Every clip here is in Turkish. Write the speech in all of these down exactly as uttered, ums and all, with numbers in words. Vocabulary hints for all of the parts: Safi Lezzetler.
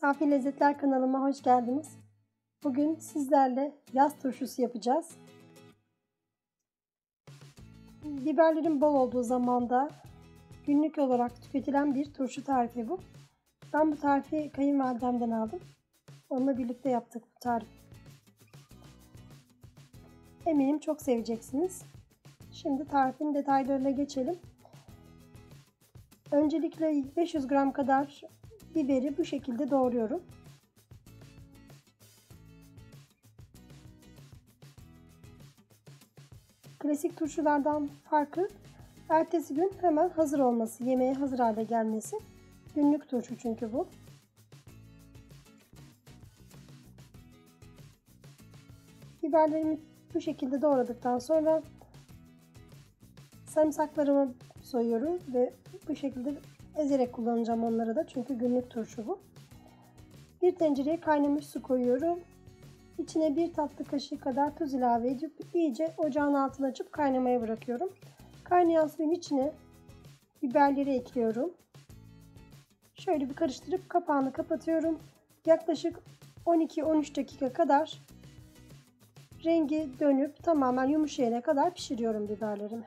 Safi Lezzetler kanalıma hoş geldiniz. Bugün sizlerle yaz turşusu yapacağız. Biberlerin bol olduğu zamanda günlük olarak tüketilen bir turşu tarifi bu. Ben bu tarifi kayınvalidemden aldım. Onunla birlikte yaptık bu tarifi. Eminim çok seveceksiniz. Şimdi tarifin detaylarına geçelim. Öncelikle beş yüz gram kadar biberi bu şekilde doğruyorum. Klasik turşulardan farkı, ertesi gün hemen hazır olması, yemeğe hazır hale gelmesi. Günlük turşu çünkü bu. Biberlerimi bu şekilde doğradıktan sonra sarımsaklarımı soyuyorum ve bu şekilde ezerek kullanacağım onları da, çünkü günlük turşu bu. Bir tencereye kaynamış su koyuyorum. İçine bir tatlı kaşığı kadar tuz ilave edip iyice ocağın altını açıp kaynamaya bırakıyorum. Kaynayan suyun içine biberleri ekliyorum. Şöyle bir karıştırıp kapağını kapatıyorum. Yaklaşık on iki on üç dakika kadar rengi dönüp tamamen yumuşayana kadar pişiriyorum biberlerimi.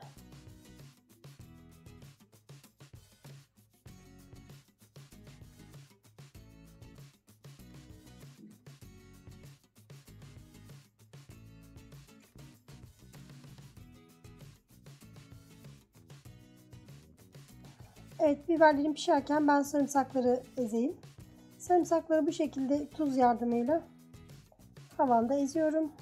Evet, biberlerim pişerken ben sarımsakları ezeyim. Sarımsakları bu şekilde tuz yardımıyla havanda eziyorum.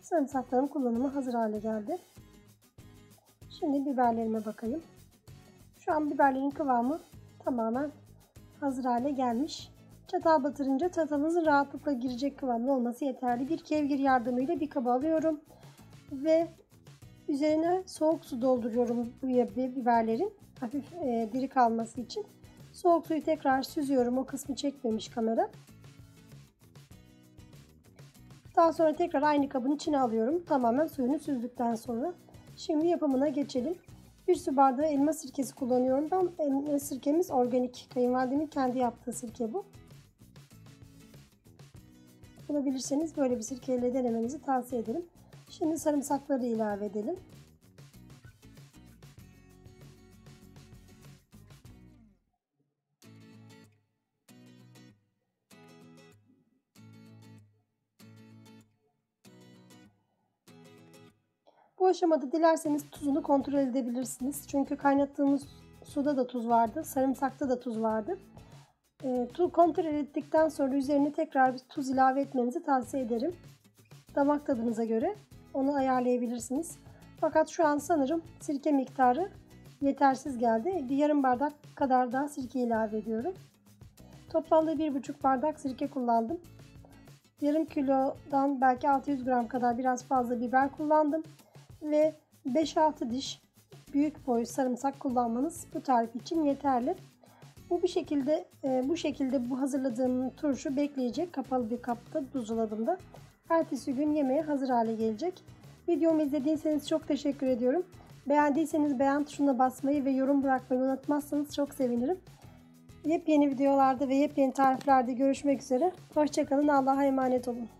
Sarımsakların kullanıma hazır hale geldi. Şimdi biberlerime bakayım. Şu an biberlerin kıvamı tamamen hazır hale gelmiş. Çatal batırınca çatalınızın rahatlıkla girecek kıvamda olması yeterli. Bir kevgir yardımıyla bir kaba alıyorum ve üzerine soğuk su dolduruyorum biberlerin hafif e, diri kalması için. Soğuk suyu tekrar süzüyorum. O kısmı çekmemiş kamera. Daha sonra tekrar aynı kabın içine alıyorum. Tamamen suyunu süzdükten sonra. Şimdi yapımına geçelim. Bir su bardağı elma sirkesi kullanıyorum ben. Elma sirkemiz organik. Kayınvalidemin kendi yaptığı sirke bu. Bulabilirseniz böyle bir sirkeyle denemenizi tavsiye ederim. Şimdi sarımsakları ilave edelim. Bu aşamada dilerseniz tuzunu kontrol edebilirsiniz. Çünkü kaynattığımız suda da tuz vardı, sarımsakta da tuz vardı. E, tuz kontrol ettikten sonra üzerine tekrar bir tuz ilave etmenizi tavsiye ederim. Damak tadınıza göre onu ayarlayabilirsiniz. Fakat şu an sanırım sirke miktarı yetersiz geldi. Bir yarım bardak kadar daha sirke ilave ediyorum. Toplamda bir buçuk bardak sirke kullandım. Yarım kilodan belki altı yüz gram kadar biraz fazla biber kullandım. Ve beş altı diş büyük boy sarımsak kullanmanız bu tarif için yeterli. Bu bir şekilde bu şekilde bu hazırladığım turşu bekleyecek, kapalı bir kapta buzdolabında. Ertesi gün yemeğe hazır hale gelecek. Videomu izlediyseniz çok teşekkür ediyorum. Beğendiyseniz beğen tuşuna basmayı ve yorum bırakmayı unutmazsanız çok sevinirim. Yepyeni videolarda ve yepyeni tariflerde görüşmek üzere. Hoşça kalın. Allah'a emanet olun.